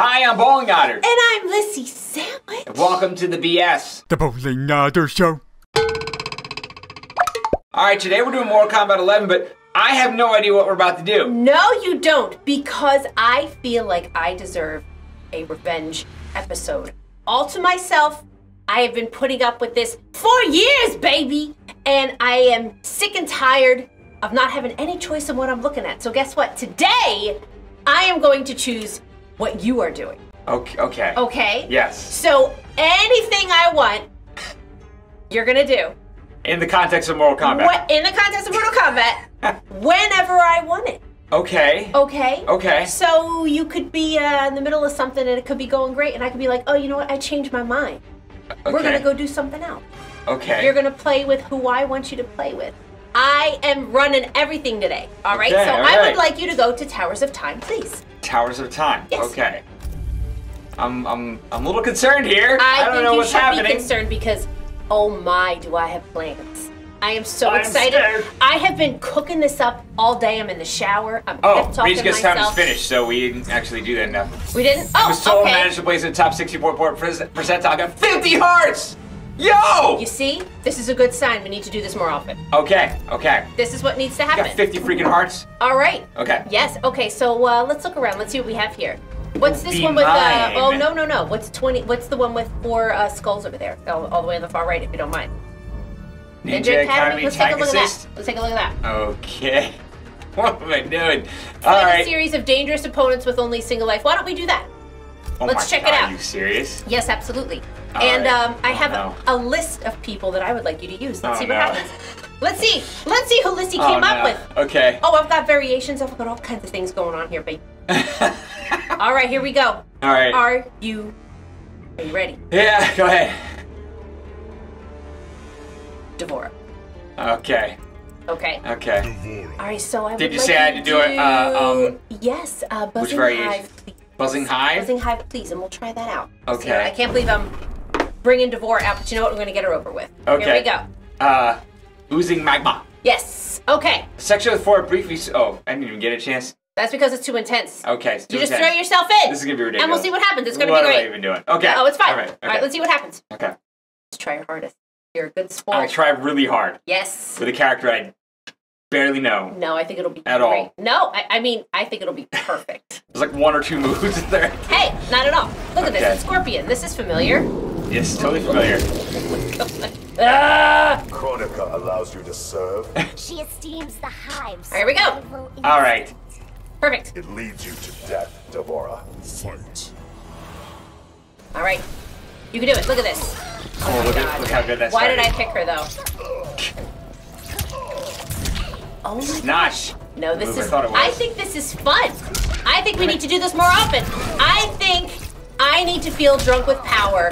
Hi, I'm Bowling Otter. And I'm Lissy Sandwich. And welcome to the BS. The Bowling Otter Show. Alright, today we're doing Mortal Kombat 11, but I have no idea what we're about to do. No, you don't, because I feel like I deserve a revenge episode. All to myself, I have been putting up with this for years, baby. And I am sick and tired of not having any choice in what I'm looking at. So guess what? Today, I am going to choose what you are doing. Okay. Okay? Yes. So anything I want, you're gonna do. In the context of Mortal Kombat. In the context of Mortal Kombat, whenever I want it. Okay. Okay? Okay. So you could be in the middle of something and it could be going great and I could be like, oh, you know what, I changed my mind. Okay. We're gonna go do something else. Okay. You're gonna play with who I want you to play with. I am running everything today, all right? Okay, so all right. I would like you to go to Towers of Time, please. Towers of Time. Yes. Okay. I'm a little concerned here. I don't know what's happening. I think you should be concerned because, oh my, do I have plans. I am so excited. Scared. I have been cooking this up all day. I'm in the shower. I'm pep talking myself. Because time is finished, so we didn't actually do that enough. We didn't? Oh, okay. I was told managed to place in the top 64% I got 50 hearts! Yo! You see? This is a good sign. We need to do this more often. Okay, okay. This is what needs to happen. You got 50 freaking hearts. All right. Okay. Yes, okay, so let's look around. Let's see what we have here. What's this one with, oh, no. What's 20, what's the one with 4 skulls over there? All the way on the far right, if you don't mind. Ninja Academy, let's take a look at that. Let's take a look at that. Okay. What am I doing? All right. A series of dangerous opponents with only single life. Why don't we do that? Oh Let's check God, it out. Are you serious? Yes, absolutely. All and right. I have a list of people that I would like you to use. Let's see what happens. Let's see. Let's see who Lissy came up with. Okay. Oh, I've got variations. I've got all kinds of things going on here, baby. All right, here we go. All right. Are you ready? Yeah, go ahead. D'Vorah. Okay. Okay. Okay. D'Vorah. All right, so I would like you to do... Did you say I had to do it? Yes, Buzzing Hive, please. Buzzing Hive? Buzzing Hive, please, and we'll try that out. Okay. See, I can't believe I'm bringing D'Vorah out, but you know what? We're going to get her over with. Okay. Here we go. Oozing Magma. Yes. Okay. Section 4 briefly... Oh, I didn't even get a chance. That's because it's too intense. Okay, it's too intense. You just throw yourself in. This is going to be ridiculous. And we'll see what happens. It's going to be great. What am I even doing? Okay. Oh, it's fine. All right. Okay. All right, let's see what happens. Okay. Let's try your hardest. You're a good sport. I'll try really hard. Yes. With a character I barely know. No, I think it'll be at great. All. No, I mean, I think it'll be perfect. There's like 1 or 2 moves in there. Hey, not at all. Look at this, it's Scorpion. This is familiar. Yes, totally familiar. Chronica allows you to serve. She esteems the hives. Here we go. All right. Perfect. It leads you to death, D'Vorah. Fight. All right. You can do it. Look at this. Oh, look how good that's Why did I pick her, though? Oh my gosh. No, this is... I think this is fun. I think we need to do this more often. I think I need to feel drunk with power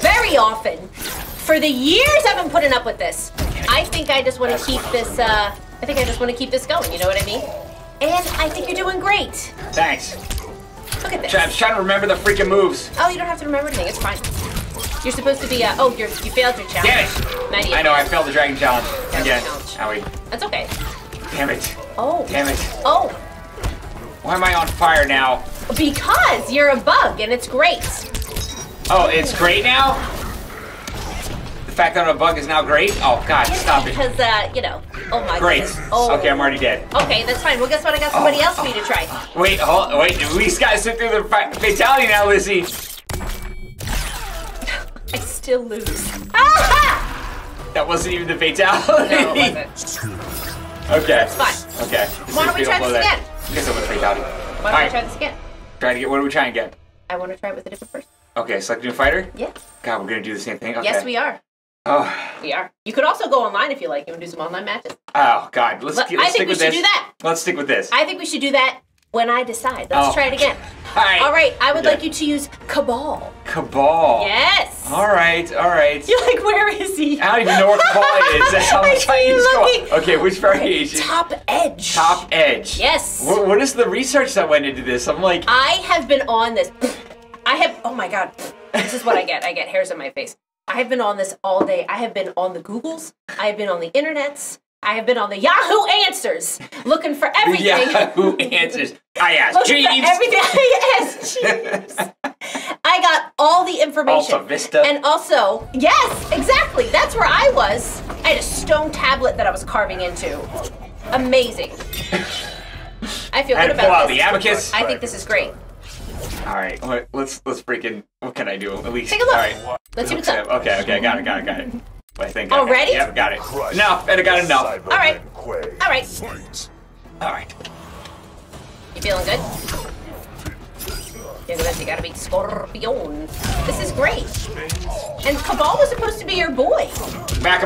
very often. For the years I've been putting up with this, I think I just want to keep this, I think I just want to keep this going, you know what I mean? And I think you're doing great. Thanks. Look at this. I'm trying to remember the freaking moves. Oh, you don't have to remember anything. It's fine. You're supposed to be, oh, you failed your challenge. Damn it! I know, I failed the dragon challenge. Again. Owie. That's okay. Damn it. Oh. Damn it. Oh. Why am I on fire now? Because you're a bug and it's great. Oh, it's great now? The fact that I'm a bug is now great? Oh, God, yes, stop because, it. Because, you know, oh my God. Great. Oh. Okay, I'm already dead. Okay, that's fine. Well, guess what? I got somebody else for you to try. Wait, wait. At least gotta sit through the fatality now, Lizzie. I still lose. Ah! That wasn't even the fatality. No, it wasn't. Okay. It's fine. Okay. Why don't we try this again? Because it was fatality. Why don't we try this again? Try to get. What are we trying again? I want to try it with a different person. Okay, select a new fighter? Yeah. God, we're gonna do the same thing. Okay. Yes, we are. Oh. We are. You could also go online if you like. You want to do some online matches? Oh God, let's stick with this. I think we should do that. Let's stick with this. I think we should do that when I decide. Let's try it again. Alright. Alright, I would like you to use Kabal. Kabal? Yes. Alright, alright. You're like, where is he? I don't even know where Kabal is. That's how much I use Kabal. Okay, which variation? Top Edge. Top Edge. Yes. What is the research that went into this? I'm like... I have been on this. I have... Oh my God. This is what I get. I get hairs on my face. I have been on this all day. I have been on the Googles. I have been on the internets. I have been on the Yahoo Answers looking for everything. Yahoo Answers. I asked Jeeves. Everything I asked Jeeves. I got all the information. Alta Vista. And also, yes, exactly. That's where I was. I had a stone tablet that I was carving into. Amazing. I feel good about this. Pull out the abacus. I think this is great. All right, let's freaking. What can I do? At least. Take a look. All right. Let's see what's up. Okay, okay, got it. I think. Already? Yeah, got it. No, and I got enough. All right. You feeling good? You gotta beat Scorpion. This is great. And Kabal was supposed to be your boy. Back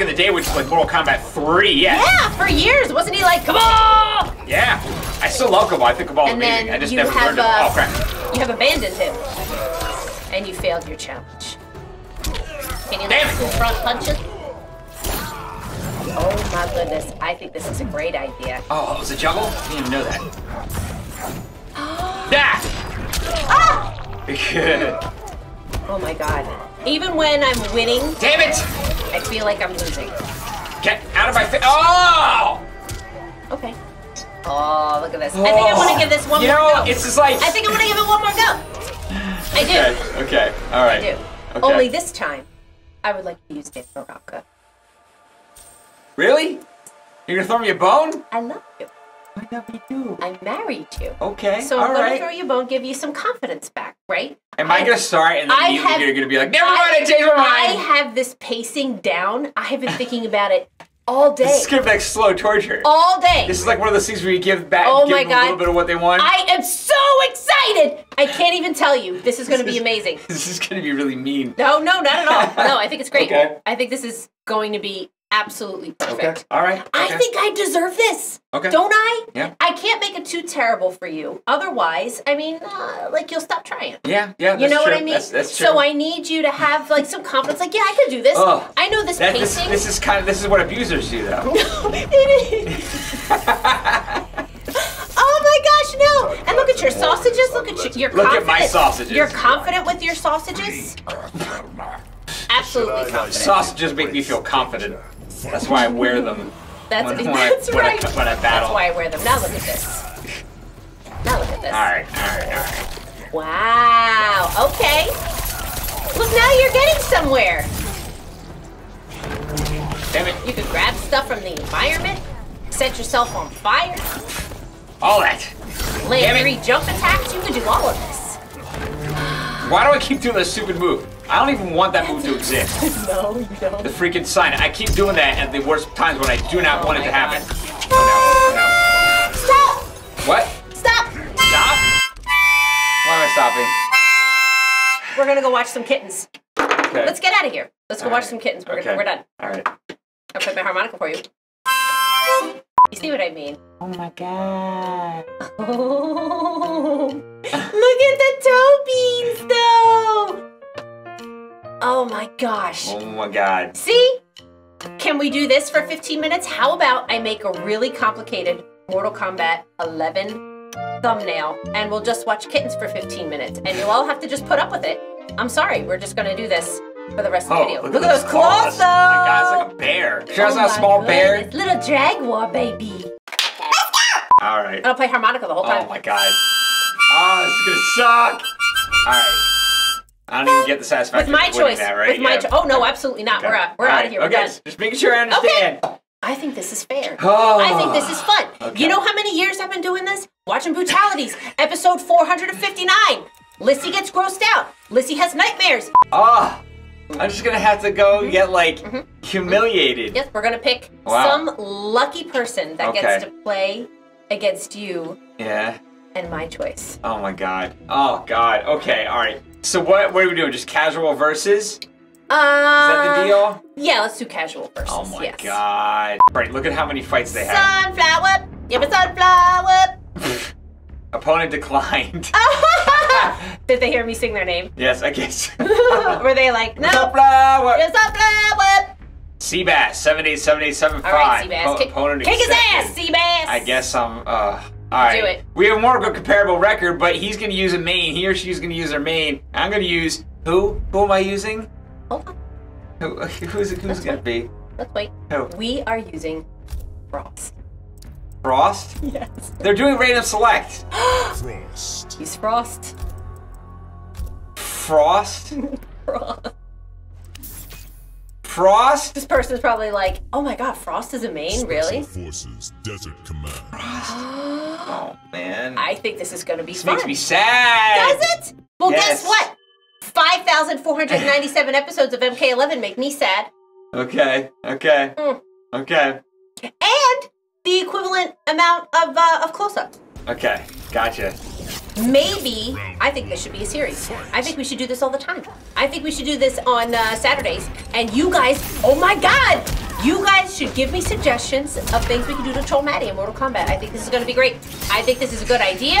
in the day, which was like Mortal Kombat 3. Yeah. Yeah, for years wasn't he like Kabal? Yeah, I still love Kabal. I think Kabal's amazing. Then I just never learned. Oh crap! You have abandoned him, and you failed your challenge. Can you like two front punches? Oh my goodness, I think this is a great idea. Oh, it was a juggle? I didn't even know that. Ah! Oh my god. Even when I'm winning... Damn it! I feel like I'm losing. Get out of my face! Oh! Okay. Oh, look at this. I think I want to give this one more go. It's just like... I think I want to give it one more go. I do. Okay, alright. I do. Okay. Only this time, I would like to use D'Vorah. Really? You're gonna throw me a bone? I love you. I love you too. I married you. Okay. So I'm gonna throw you a bone, give you some confidence back, right? Am I gonna start and then you're gonna be like, never mind, I changed my mind. I have this pacing down. I have been thinking about it all day. This is gonna be like slow torture. All day. This is like one of those things where you give back a little bit of what they want. I am so excited! I can't even tell you. This is going to be amazing. This is going to be really mean. No, not at all. No, I think it's great. Okay. I think this is going to be absolutely perfect. Okay. All right. Okay. I think I deserve this. Okay. Don't I? Yeah. I can't make it too terrible for you. Otherwise, I mean, like you'll stop trying. Yeah. That's true. What I mean? That's true. So I need you to have like some confidence. Like, yeah, I could do this. I know this pacing. This is what abusers do, though. It is. No, and look at your sausages. Look at my sausages. You're confident with your sausages? Absolutely confident. Sausages make me feel confident. That's why I wear them. That's right. When I battle. That's why I wear them. Now look at this. All right. Wow. Okay. Look, now you're getting somewhere. Damn it! You can grab stuff from the environment. Set yourself on fire. All that. Land 3 jump attacks, you can do all of this. Why do I keep doing this stupid move? I don't even want that move to exist. No, you don't. The freaking sign. I keep doing that at the worst times when I do not want it to happen. No. Stop! What? Stop? Why am I stopping? We're gonna go watch some kittens. Okay. Let's get out of here. Let's go watch some kittens. We're done. Alright. I'll play my harmonica for you. You see what I mean? Oh my god. Oh, look at the toe beans though! Oh my gosh. Oh my god. See? Can we do this for 15 minutes? How about I make a really complicated Mortal Kombat 11 thumbnail and we'll just watch kittens for 15 minutes and you all have to just put up with it. I'm sorry, we're just gonna do this for the rest of the video. Look at those claws though! Oh my god, it's like a bear. Sure, it's not a small bear. Little jaguar, baby. All right. I'll play harmonica the whole time. Oh my god. Oh, this is gonna suck. All right. I don't even get the satisfaction of winning that, right? With my choice. Oh no, absolutely not. Okay. We're out of here. We're done. Just making sure I understand. Okay. I think this is fair. I think this is fun. Okay. You know how many years I've been doing this? Watching Brutalities, episode 459. Lissy gets grossed out. Lissy has nightmares. Ah. I'm just gonna have to go get like humiliated. Yes, we're gonna pick some lucky person that gets to play against you. Yeah. And my choice. Oh my god. Oh god. Okay. All right. So what are we doing? Just casual versus? Is that the deal? Yeah. Let's do casual versus. Oh my god. All right. Look at how many fights they have. Sunflower. Give a sunflower. Opponent declined. Did they hear me sing their name? Yes, I guess. Were they like, no? Sunflower. Seabass, 787875. All right, Seabass. Kick his ass, Seabass. I guess I'm, all right. Do it. We have more of a comparable record, but he's going to use a main. He or she's going to use their main. I'm going to use, who am I using? Hold on. Who's it going to be? Let's wait. Who? We are using Frost. Frost? Yes. They're doing random select. Frost. He's Frost. Frost? Frost. Frost? This person's probably like, oh my god, Frost is a main? Special really? Forces, Desert Command. Frost. Oh man. I think this is gonna be fun. This makes me sad. Does it? Well, yes. Guess what? 5,497 episodes of MK11 make me sad. Okay, okay, okay. And the equivalent amount of close-ups. Okay, gotcha. Maybe, I think this should be a series. I think we should do this all the time. I think we should do this on Saturdays. And you guys, oh my god! You guys should give me suggestions of things we can do to troll Maddie in Mortal Kombat. I think this is gonna be great. I think this is a good idea.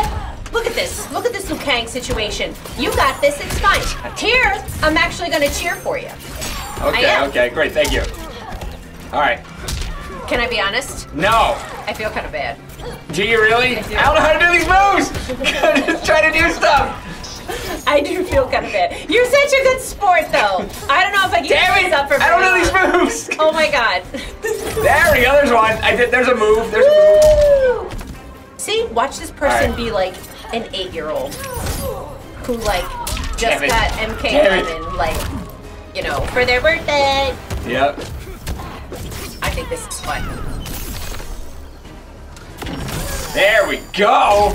Look at this. Look at this Liu Kang situation. You got this, it's fine. Here, I'm actually gonna cheer for you. Okay, okay, great, thank you. All right. Can I be honest? No. I feel kind of bad. Do you really? I don't know how to do these moves! I'm just trying to do stuff! I do feel kind of bad. You're such a good sport, though. I don't know if I can get these up for me. I don't know these moves! Oh my god. There we go, there's one. There's a move, there's a move. See, watch this person be like an 8-year-old who like just got MK11 like... You know, for their birthday. Yep. I think this is fun. There we go. All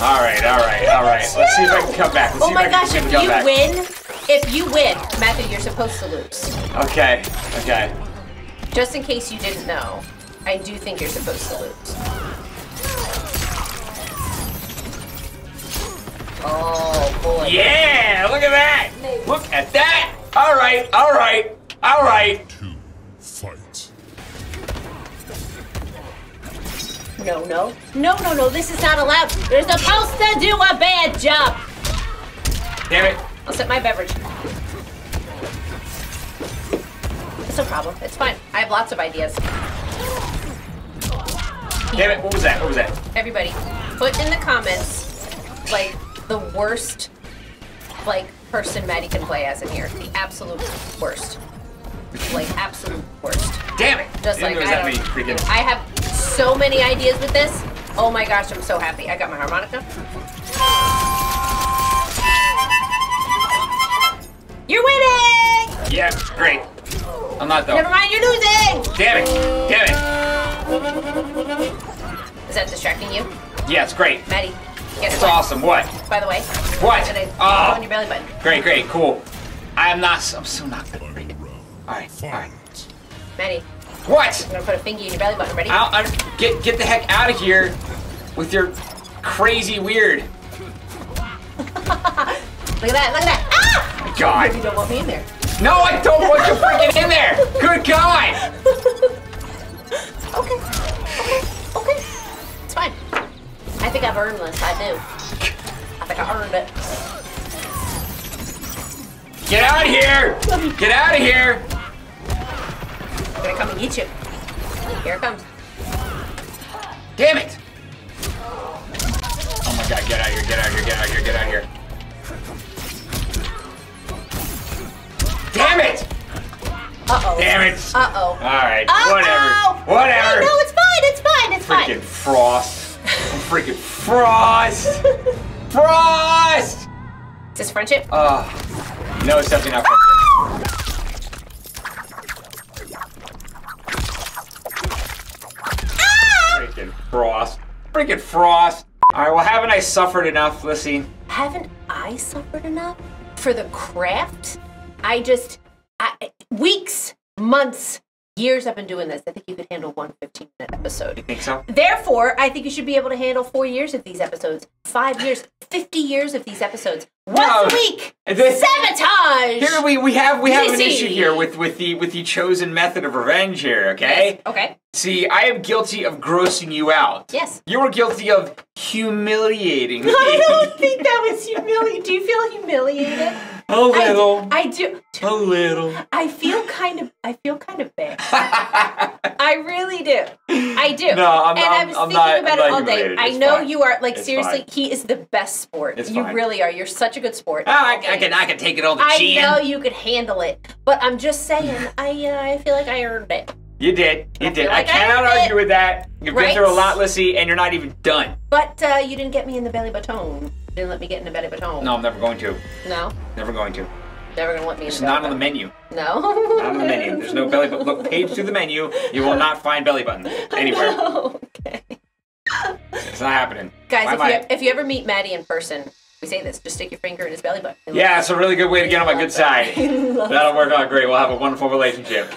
right, all right, all right. Let's see if I can come back. Let's oh my gosh, if you win, Matthew, you're supposed to lose. Okay, okay. Just in case you didn't know, I do think you're supposed to lose. Oh boy. Yeah, look at that. Look at that! All right, all right, all right. To fight. No, no, no, no, no. This is not allowed. You're supposed to do a bad job. Damn it! I'll set my beverage. It's no problem. It's fine. I have lots of ideas. Damn it! What was that? What was that? Everybody, put in the comments like the worst, like. Person Maddie can play as in here. The absolute worst. Like, absolute worst. Damn it! Just like, I have so many ideas with this. Oh my gosh, I'm so happy. I got my harmonica. You're winning! Yeah, great. I'm not though. Never mind, you're losing! Damn it! Damn it! Is that distracting you? Yeah, it's great. Maddie. It's awesome. What? By the way. What? Oh. On your belly button. Great, great, cool. I'm so not good. Alright, alright. Maddie. What? I'm gonna put a finger in your belly button. Ready? Get the heck out of here with your crazy weird. Look at that, look at that. Ah! God. You don't want me in there. No, I don't want you freaking in there. Good God. Okay. Okay. It's fine. I think I've earned this, I do. I think I earned it. Get out of here! Get out of here! I'm gonna come and eat you. Here it comes. Damn it! Oh my god, get out of here, get out of here, get out of here, get out of here. Damn it! Uh-oh. Damn it! Uh-oh. Alright, whatever. Whatever! No, it's fine, it's fine, it's fine! Freaking Frost. Freaking Frost! Frost! Is this friendship? No, it's definitely not friendship. Ah! Freaking Frost. Freaking Frost. Alright, well, haven't I suffered enough? Let's see. Haven't I suffered enough? For the craft? Weeks, months, years I've been doing this. I think you could handle one 15-minute episode. You think so? Therefore, I think you should be able to handle 4 years of these episodes, 5 years, 50 years of these episodes. Once a week. Sabotage. Here we have an issue here with the chosen method of revenge here. Okay. Yes. Okay. See, I am guilty of grossing you out. Yes. You were guilty of humiliating me. I don't think that was humiliating. Do you feel humiliated? A little. I do. A little. I feel kind of bad. I really do. I do. No, I was thinking about it all day. I know you are, like, seriously, he is the best sport. You really are. You're such a good sport. Oh, I can take it all the chin. I know you could handle it, but I'm just saying, I feel like I earned it. You did. You did. Like I cannot argue with that. You've been through a lot, Lissy, and you're not even done. But you didn't get me in the belly button. Didn't let me get in the belly button. No, I'm never going to. No? Never going to. Never going to let me in the belly button. It's not on the menu. No? Not on the menu. There's no belly button. Look, page through the menu. You will not find belly button anywhere. No, okay. It's not happening. Guys, if you ever meet Maddie in person, we say this, just stick your finger in his belly button. Yeah, it's a really good way to get on my good side. That'll work out great. We'll have a wonderful relationship.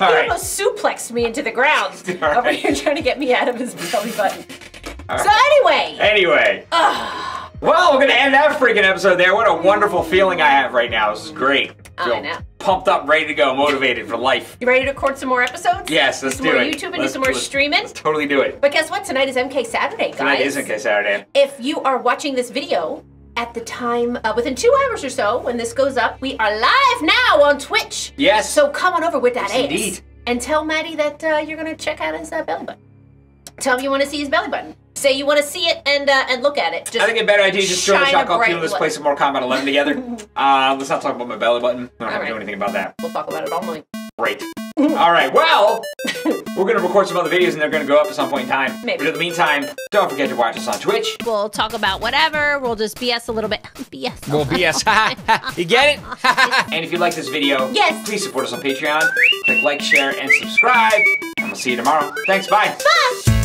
All right. He almost suplexed me into the ground over here trying to get me out of his belly button. All so right. Anyway. Well, we're going to end that freaking episode there. What a wonderful feeling I have right now. This is great. I know. Pumped up, ready to go, motivated for life. You ready to record some more episodes? Yes, let's do it. Do some more YouTube and do some more streaming? Let's totally do it. But guess what? Tonight is MK Saturday, guys. Tonight is MK Saturday. If you are watching this video at the time, within 2 hours or so, when this goes up, we are live now on Twitch. Yes. So come on over with that ass. Indeed. And tell Maddie that you're going to check out his belly button. Tell him you want to see his belly button. Say you want to see it and look at it. Just I think a better idea is just throw the shock off you and let's play some more Mortal Kombat 11 together. Let's not talk about my belly button. I don't have to do anything about that. We'll talk about it all night. Great. All right, well, we're going to record some other videos and they're going to go up at some point in time. Maybe. But in the meantime, don't forget to watch us on Twitch. We'll talk about whatever. We'll just BS a little bit. BS. We'll BS. You get it? And if you like this video, please support us on Patreon. Click like, share, and subscribe. And we'll see you tomorrow. Thanks. Bye. Bye.